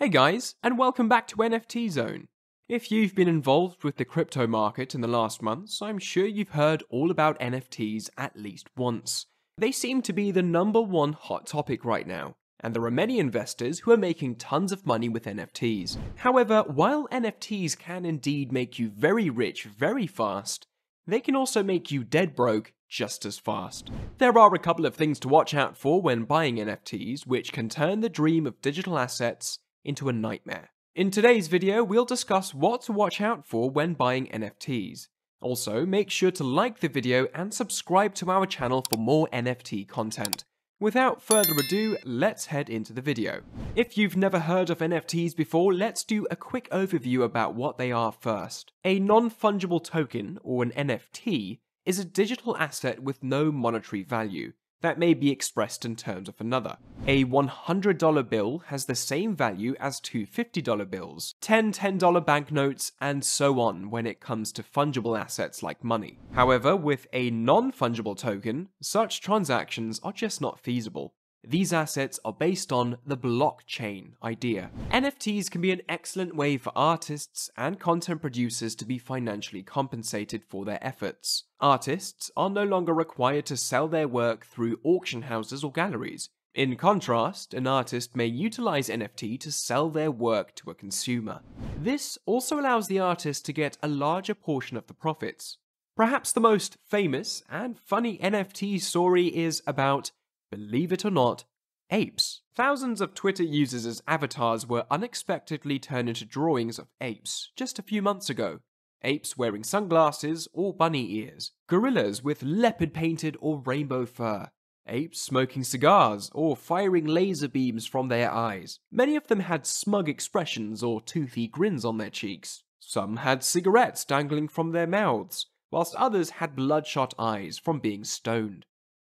Hey guys, and welcome back to NFT Zone. If you've been involved with the crypto market in the last months, I'm sure you've heard all about NFTs at least once. They seem to be the #1 hot topic right now, and there are many investors who are making tons of money with NFTs. However, while NFTs can indeed make you very rich very fast, they can also make you dead broke just as fast. There are a couple of things to watch out for when buying NFTs, which can turn the dream of digital assets into a nightmare. In today's video, we'll discuss what to watch out for when buying NFTs. Also, make sure to like the video and subscribe to our channel for more NFT content. Without further ado, let's head into the video. If you've never heard of NFTs before, let's do a quick overview about what they are first. A non-fungible token, or an NFT, is a digital asset with no monetary value that may be expressed in terms of another. A $100 bill has the same value as two $50 bills, 10 $10 banknotes, and so on when it comes to fungible assets like money. However, with a non-fungible token, such transactions are just not feasible. These assets are based on the blockchain idea. NFTs can be an excellent way for artists and content producers to be financially compensated for their efforts. Artists are no longer required to sell their work through auction houses or galleries. In contrast, an artist may utilize NFT to sell their work to a consumer. This also allows the artist to get a larger portion of the profits. Perhaps the most famous and funny NFT story is about, believe it or not, apes. Thousands of Twitter users as avatars were unexpectedly turned into drawings of apes just a few months ago. Apes wearing sunglasses or bunny ears. Gorillas with leopard-painted or rainbow fur. Apes smoking cigars or firing laser beams from their eyes. Many of them had smug expressions or toothy grins on their cheeks. Some had cigarettes dangling from their mouths, whilst others had bloodshot eyes from being stoned.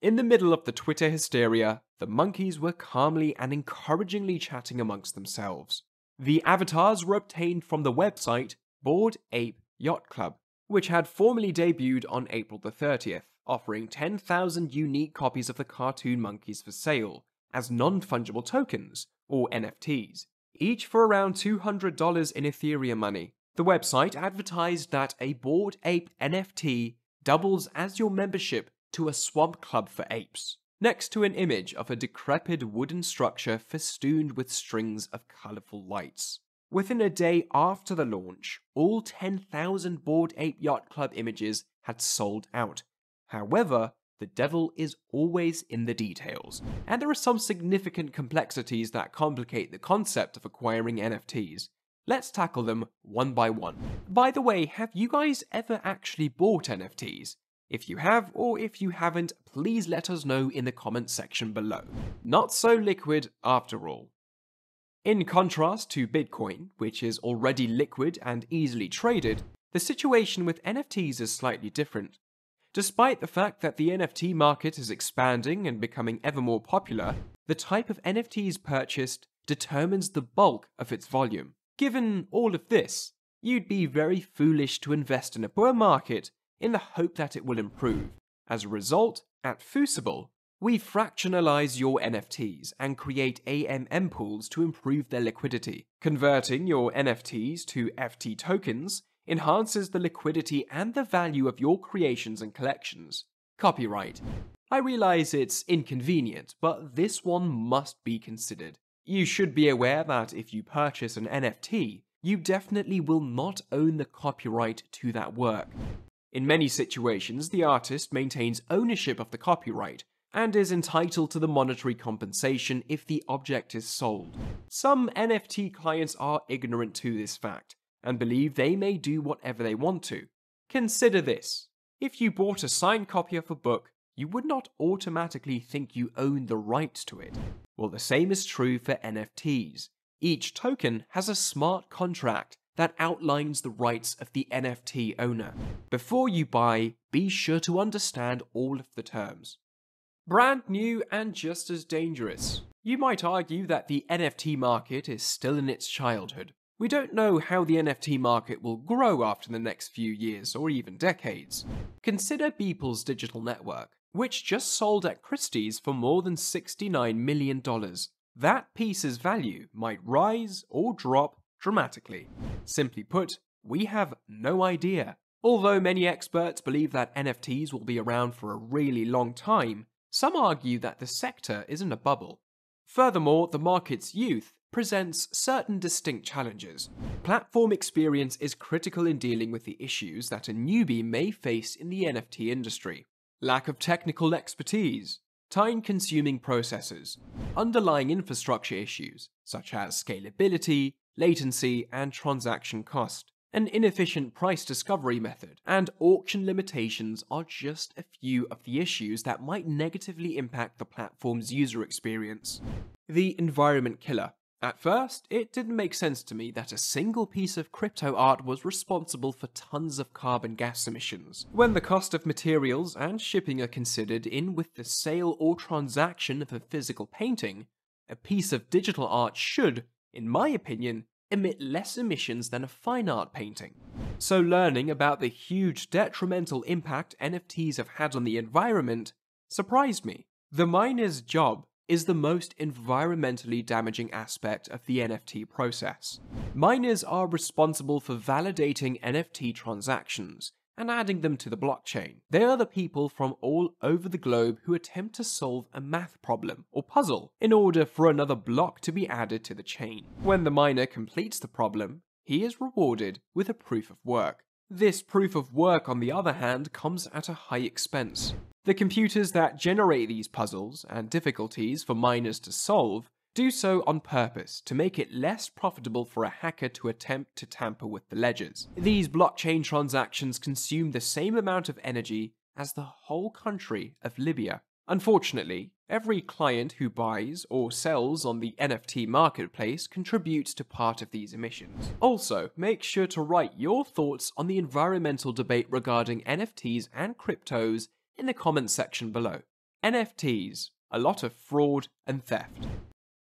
In the middle of the Twitter hysteria, the monkeys were calmly and encouragingly chatting amongst themselves. The avatars were obtained from the website Bored Ape Yacht Club, which had formally debuted on April the 30th, offering 10,000 unique copies of the cartoon monkeys for sale as non-fungible tokens, or NFTs, each for around $200 in Ethereum money. The website advertised that a Bored Ape NFT doubles as your membership to a swamp club for apes, next to an image of a decrepit wooden structure festooned with strings of colourful lights. Within a day after the launch, all 10,000 Bored Ape Yacht Club images had sold out. However, the devil is always in the details, and there are some significant complexities that complicate the concept of acquiring NFTs. Let's tackle them one by one. By the way, have you guys ever actually bought NFTs? If you have, or if you haven't, please let us know in the comments section below. Not so liquid after all. In contrast to Bitcoin, which is already liquid and easily traded, the situation with NFTs is slightly different. Despite the fact that the NFT market is expanding and becoming ever more popular, the type of NFTs purchased determines the bulk of its volume. Given all of this, you'd be very foolish to invest in a bear market in the hope that it will improve. As a result, at Fusible, we fractionalize your NFTs and create AMM pools to improve their liquidity. Converting your NFTs to FT tokens enhances the liquidity and the value of your creations and collections. Copyright. I realize it's inconvenient, but this one must be considered. You should be aware that if you purchase an NFT, you definitely will not own the copyright to that work. In many situations, the artist maintains ownership of the copyright and is entitled to the monetary compensation if the object is sold. Some NFT clients are ignorant to this fact and believe they may do whatever they want to. Consider this. If you bought a signed copy of a book, you would not automatically think you own the rights to it. Well, the same is true for NFTs. Each token has a smart contract that outlines the rights of the NFT owner. Before you buy, be sure to understand all of the terms. Brand new and just as dangerous. You might argue that the NFT market is still in its childhood. We don't know how the NFT market will grow after the next few years or even decades. Consider Beeple's digital network, which just sold at Christie's for more than $69 million, that piece's value might rise or drop dramatically. Simply put, we have no idea. Although many experts believe that NFTs will be around for a really long time, some argue that the sector isn't a bubble. Furthermore, the market's youth presents certain distinct challenges. Platform experience is critical in dealing with the issues that a newbie may face in the NFT industry. Lack of technical expertise, time-consuming processes, underlying infrastructure issues such as scalability, latency, and transaction cost, an inefficient price discovery method, and auction limitations are just a few of the issues that might negatively impact the platform's user experience. The environment killer. At first, it didn't make sense to me that a single piece of crypto art was responsible for tons of carbon gas emissions, when the cost of materials and shipping are considered in with the sale or transaction of a physical painting. A piece of digital art should, in my opinion, emit less emissions than a fine art painting. So learning about the huge detrimental impact NFTs have had on the environment surprised me. The miner's job is the most environmentally damaging aspect of the NFT process. Miners are responsible for validating NFT transactions and adding them to the blockchain. They are the people from all over the globe who attempt to solve a math problem or puzzle in order for another block to be added to the chain. When the miner completes the problem, he is rewarded with a proof of work. This proof of work, on the other hand, comes at a high expense. The computers that generate these puzzles and difficulties for miners to solve do so on purpose to make it less profitable for a hacker to attempt to tamper with the ledgers. These blockchain transactions consume the same amount of energy as the whole country of Libya. Unfortunately, every client who buys or sells on the NFT marketplace contributes to part of these emissions. Also, make sure to write your thoughts on the environmental debate regarding NFTs and cryptos in the comments section below. NFTs, a lot of fraud and theft.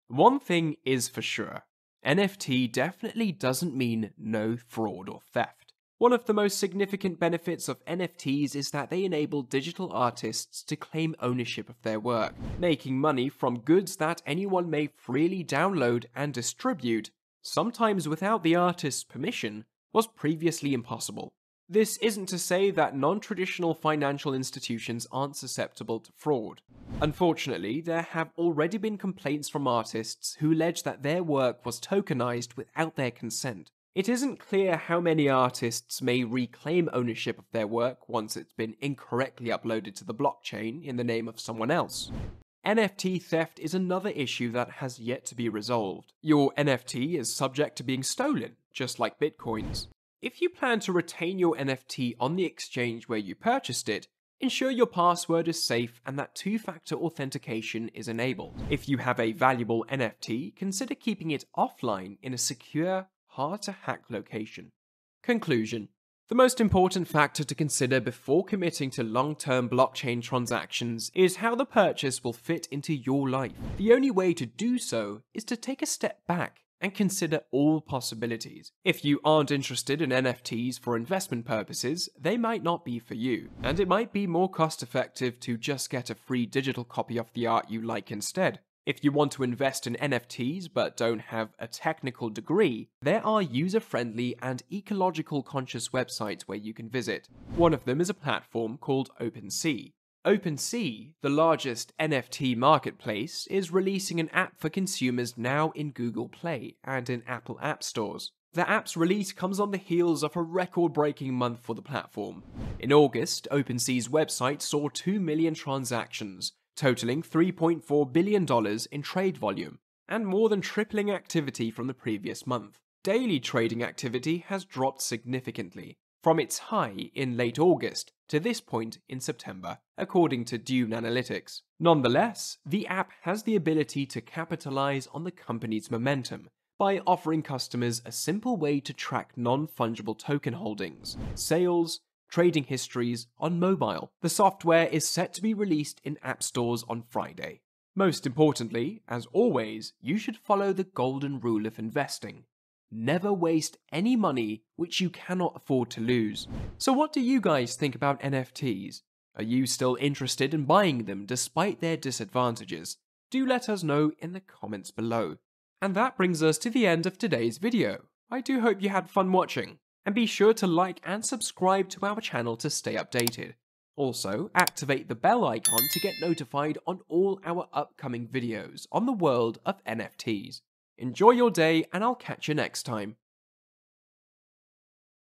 One thing is for sure, NFT definitely doesn't mean no fraud or theft. One of the most significant benefits of NFTs is that they enable digital artists to claim ownership of their work, making money from goods that anyone may freely download and distribute, sometimes without the artist's permission, was previously impossible. This isn't to say that non-traditional financial institutions aren't susceptible to fraud. Unfortunately, there have already been complaints from artists who allege that their work was tokenized without their consent. It isn't clear how many artists may reclaim ownership of their work once it's been incorrectly uploaded to the blockchain in the name of someone else. NFT theft is another issue that has yet to be resolved. Your NFT is subject to being stolen, just like Bitcoin's. If you plan to retain your NFT on the exchange where you purchased it, ensure your password is safe and that two-factor authentication is enabled. If you have a valuable NFT, consider keeping it offline in a secure, hard-to-hack location. Conclusion. The most important factor to consider before committing to long-term blockchain transactions is how the purchase will fit into your life. The only way to do so is to take a step back and consider all possibilities. If you aren't interested in NFTs for investment purposes, they might not be for you, and it might be more cost-effective to just get a free digital copy of the art you like instead. If you want to invest in NFTs but don't have a technical degree, there are user-friendly and ecological conscious websites where you can visit. One of them is a platform called OpenSea. OpenSea, the largest NFT marketplace, is releasing an app for consumers now in Google Play and in Apple App Stores. The app's release comes on the heels of a record-breaking month for the platform. In August, OpenSea's website saw 2 million transactions, totaling $3.4 billion in trade volume, and more than tripling activity from the previous month. Daily trading activity has dropped significantly, from its high in late August to this point in September, according to Dune Analytics. Nonetheless, the app has the ability to capitalize on the company's momentum by offering customers a simple way to track non-fungible token holdings, sales, trading histories on mobile. The software is set to be released in app stores on Friday. Most importantly, as always, you should follow the golden rule of investing. Never waste any money which you cannot afford to lose. So what do you guys think about NFTs? Are you still interested in buying them despite their disadvantages? do let us know in the comments below. And that brings us to the end of today's video. I do hope you had fun watching, and be sure to like and subscribe to our channel to stay updated. Also, activate the bell icon to get notified on all our upcoming videos on the world of NFTs. Enjoy your day, and I'll catch you next time.